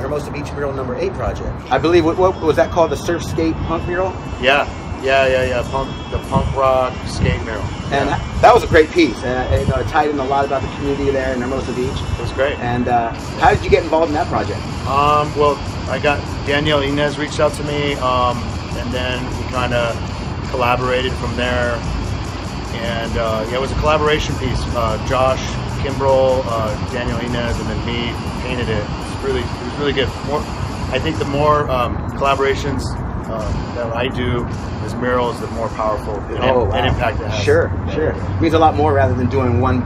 Hermosa Beach mural #8 project. I believe, what was that called? The surf skate punk mural? Yeah. Yeah. The punk rock skate mural. And that was a great piece. It tied in a lot about the community there in Hermosa Beach. It was great. And how did you get involved in that project? Well, I got Daniel Inez reached out to me, and then we kind of collaborated from there. And yeah, it was a collaboration piece. Josh Kimbrel, Daniel Inez, and then me painted it. It was really good. I think the more collaborations that I do as murals, the more powerful an impact it has. Sure, sure. It means a lot more rather than doing one.